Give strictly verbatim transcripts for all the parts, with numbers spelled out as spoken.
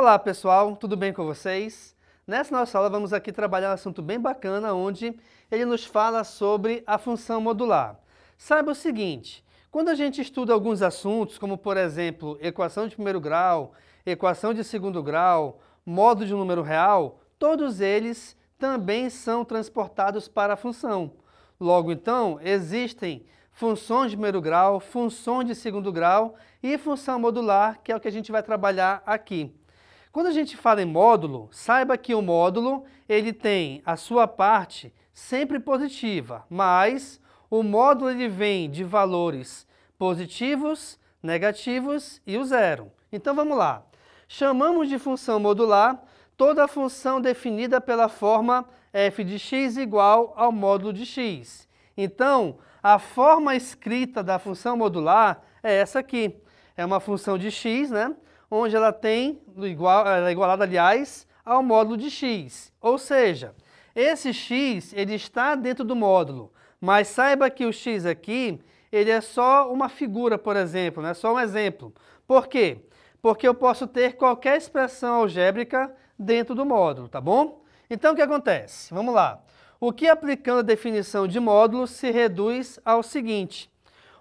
Olá pessoal, tudo bem com vocês? Nessa nossa aula vamos aqui trabalhar um assunto bem bacana onde ele nos fala sobre a função modular. Saiba o seguinte, quando a gente estuda alguns assuntos, como por exemplo, equação de primeiro grau, equação de segundo grau, modo de um número real, todos eles também são transportados para a função. Logo então, existem funções de primeiro grau, funções de segundo grau e função modular, que é o que a gente vai trabalhar aqui. Quando a gente fala em módulo, saiba que o módulo ele tem a sua parte sempre positiva, mas o módulo ele vem de valores positivos, negativos e o zero. Então vamos lá. Chamamos de função modular toda a função definida pela forma f de x igual ao módulo de x. Então, a forma escrita da função modular é essa aqui. É uma função de x, né? Onde ela tem igual, ela é igualada, aliás, ao módulo de x. Ou seja, esse x ele está dentro do módulo, mas saiba que o x aqui ele é só uma figura, por exemplo, né? Só um exemplo. Por quê? Porque eu posso ter qualquer expressão algébrica dentro do módulo, tá bom? Então, o que acontece? Vamos lá. O que, aplicando a definição de módulo, se reduz ao seguinte.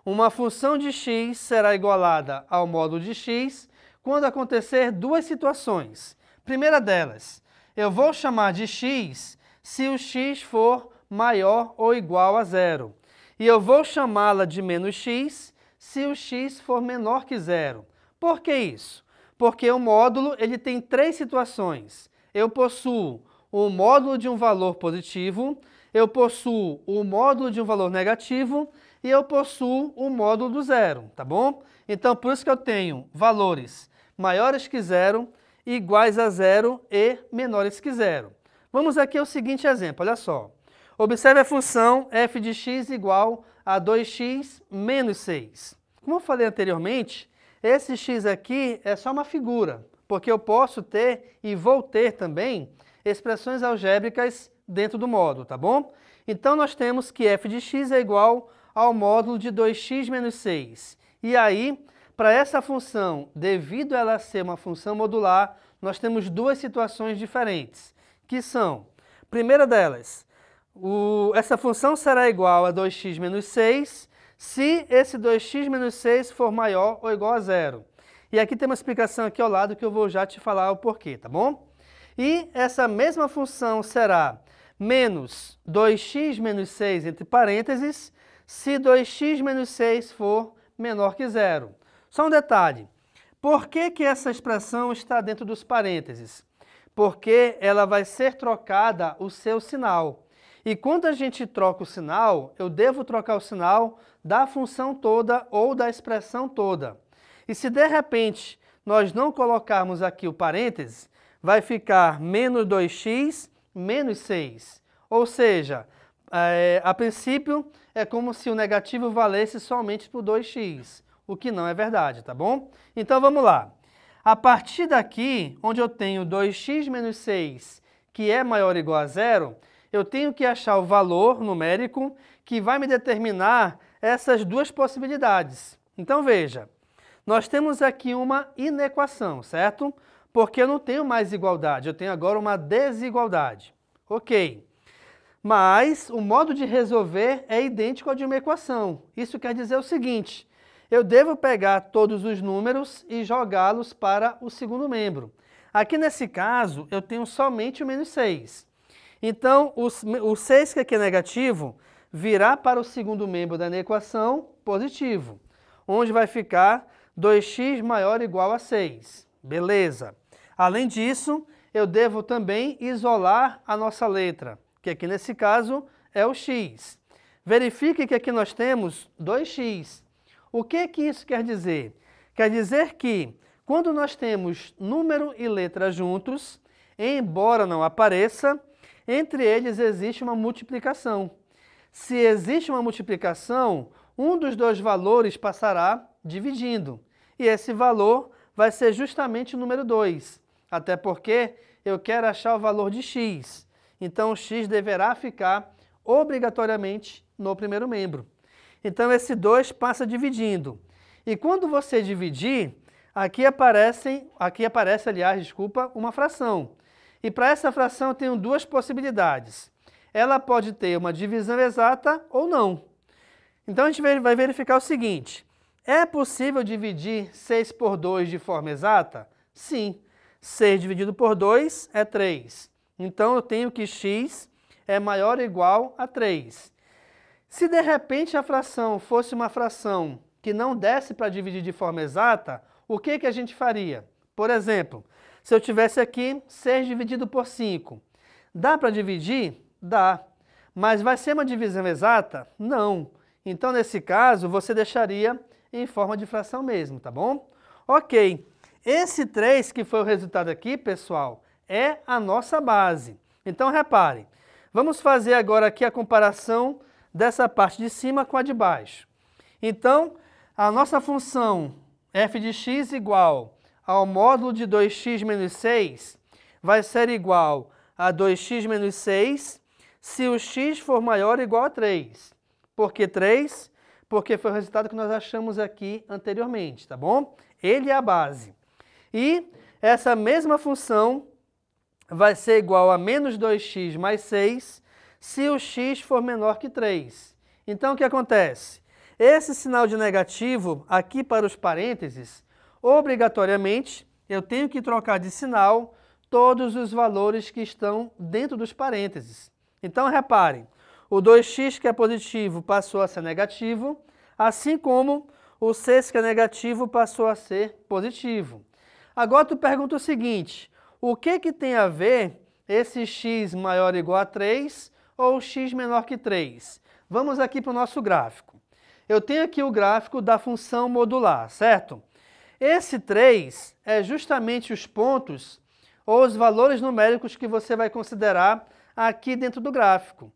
Uma função de x será igualada ao módulo de x quando acontecer duas situações. Primeira delas, eu vou chamar de x se o x for maior ou igual a zero. E eu vou chamá-la de menos x se o x for menor que zero. Por que isso? Porque o módulo ele tem três situações. Eu possuo o módulo de um valor positivo, eu possuo o módulo de um valor negativo e eu possuo o módulo do zero, tá bom? Então, por isso que eu tenho valores maiores que zero, iguais a zero e menores que zero. Vamos aqui ao seguinte exemplo, olha só. Observe a função f de x igual a dois x menos seis. Como eu falei anteriormente, esse x aqui é só uma figura, porque eu posso ter e vou ter também expressões algébricas dentro do módulo, tá bom? Então, nós temos que f de x é igual ao módulo de dois x menos seis. E aí, para essa função, devido a ela ser uma função modular, nós temos duas situações diferentes, que são, primeira delas, o, essa função será igual a dois x menos seis se esse dois x menos seis for maior ou igual a zero. E aqui tem uma explicação aqui ao lado que eu vou já te falar o porquê, tá bom? E essa mesma função será menos dois x menos seis, entre parênteses, se dois x menos seis for menor que zero. Só um detalhe, por que que essa expressão está dentro dos parênteses? Porque ela vai ser trocada o seu sinal. E quando a gente troca o sinal, eu devo trocar o sinal da função toda ou da expressão toda. E se de repente nós não colocarmos aqui o parênteses, vai ficar menos dois x menos seis. Ou seja, é, a princípio é como se o negativo valesse somente por dois x, o que não é verdade, tá bom? Então vamos lá. A partir daqui, onde eu tenho dois x menos seis, que é maior ou igual a zero, eu tenho que achar o valor numérico que vai me determinar essas duas possibilidades. Então veja, nós temos aqui uma inequação, certo? Porque eu não tenho mais igualdade, eu tenho agora uma desigualdade. Ok, mas o modo de resolver é idêntico ao de uma equação. Isso quer dizer o seguinte, eu devo pegar todos os números e jogá-los para o segundo membro. Aqui nesse caso, eu tenho somente o menos seis. Então, o seis que aqui é negativo virá para o segundo membro da equação positivo, onde vai ficar dois x maior ou igual a seis. Beleza. Além disso, eu devo também isolar a nossa letra, que aqui nesse caso é o x. Verifique que aqui nós temos dois x. O que que isso quer dizer? Quer dizer que quando nós temos número e letra juntos, embora não apareça, entre eles existe uma multiplicação. Se existe uma multiplicação, um dos dois valores passará dividindo, e esse valor vai ser justamente o número dois, até porque eu quero achar o valor de x. Então, o x deverá ficar obrigatoriamente no primeiro membro. Então, esse dois passa dividindo. E quando você dividir, Aqui aparecem, aqui aparece, aliás, desculpa, uma fração. E para essa fração eu tenho duas possibilidades. Ela pode ter uma divisão exata ou não. Então a gente vai verificar o seguinte. É possível dividir seis por dois de forma exata? Sim. seis dividido por dois é três. Então eu tenho que x é maior ou igual a três. Se de repente a fração fosse uma fração que não desse para dividir de forma exata, o que que a gente faria? Por exemplo, se eu tivesse aqui seis dividido por cinco, dá para dividir? Dá. Mas vai ser uma divisão exata? Não. Então, nesse caso, você deixaria em forma de fração mesmo, tá bom? Ok. Esse três que foi o resultado aqui, pessoal, é a nossa base. Então, reparem. Vamos fazer agora aqui a comparação dessa parte de cima com a de baixo. Então, a nossa função f de x igual ao módulo de dois x menos seis vai ser igual a dois x menos seis se o x for maior ou igual a três. Por que três? Porque foi o resultado que nós achamos aqui anteriormente, tá bom? Ele é a base. E essa mesma função vai ser igual a menos dois x mais seis se o x for menor que três. Então, o que acontece? Esse sinal de negativo aqui para os parênteses, obrigatoriamente, eu tenho que trocar de sinal todos os valores que estão dentro dos parênteses. Então, reparem, o dois x que é positivo passou a ser negativo, assim como o seis que é negativo passou a ser positivo. Agora, tu pergunta o seguinte, o que que tem a ver esse x maior ou igual a três ou x menor que três? Vamos aqui para o nosso gráfico. Eu tenho aqui o gráfico da função modular, certo? Esse três é justamente os pontos ou os valores numéricos que você vai considerar aqui dentro do gráfico.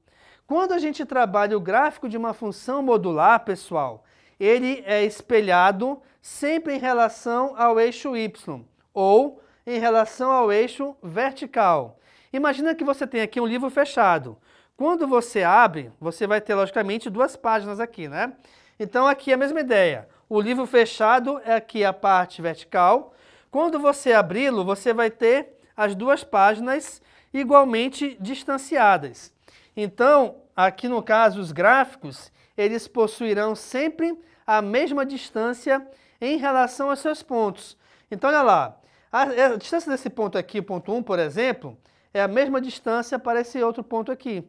Quando a gente trabalha o gráfico de uma função modular, pessoal, ele é espelhado sempre em relação ao eixo y ou em relação ao eixo vertical. Imagina que você tem aqui um livro fechado. Quando você abre, você vai ter, logicamente, duas páginas aqui, né? Então, aqui é a mesma ideia. O livro fechado é aqui a parte vertical. Quando você abri-lo, você vai ter as duas páginas igualmente distanciadas. Então, aqui no caso, os gráficos, eles possuirão sempre a mesma distância em relação aos seus pontos. Então, olha lá. A, a distância desse ponto aqui, o ponto um, por exemplo, é a mesma distância para esse outro ponto aqui.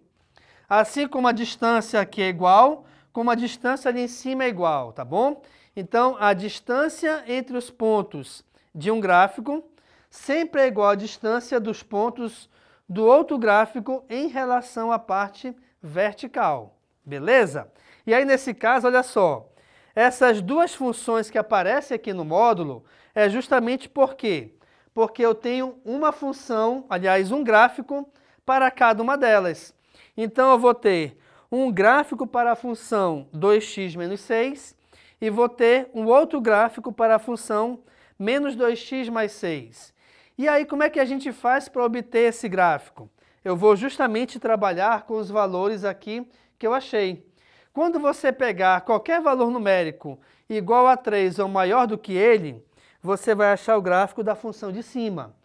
Assim como a distância aqui é igual, como a distância ali em cima é igual, tá bom? Então, a distância entre os pontos de um gráfico sempre é igual à distância dos pontos do outro gráfico em relação à parte vertical, beleza? E aí, nesse caso, olha só, essas duas funções que aparecem aqui no módulo é justamente por quê? Porque eu tenho uma função, aliás, um gráfico para cada uma delas. Então, eu vou ter um gráfico para a função dois x menos seis e vou ter um outro gráfico para a função menos dois x mais seis. E aí, como é que a gente faz para obter esse gráfico? Eu vou justamente trabalhar com os valores aqui que eu achei. Quando você pegar qualquer valor numérico igual a três ou maior do que ele, você vai achar o gráfico da função de cima.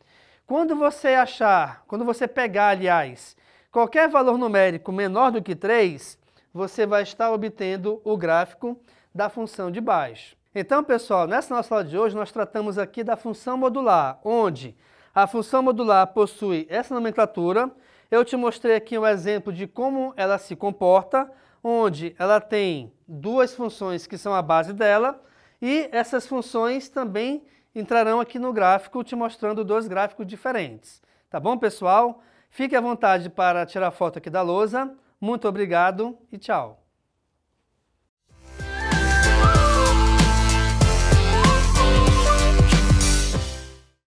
Quando você achar, quando você pegar, aliás, qualquer valor numérico menor do que três, você vai estar obtendo o gráfico da função de baixo. Então, pessoal, nessa nossa aula de hoje, nós tratamos aqui da função modular, onde a função modular possui essa nomenclatura. Eu te mostrei aqui um exemplo de como ela se comporta, onde ela tem duas funções que são a base dela, e essas funções também entrarão aqui no gráfico, te mostrando dois gráficos diferentes. Tá bom, pessoal? Fique à vontade para tirar foto aqui da lousa. Muito obrigado e tchau!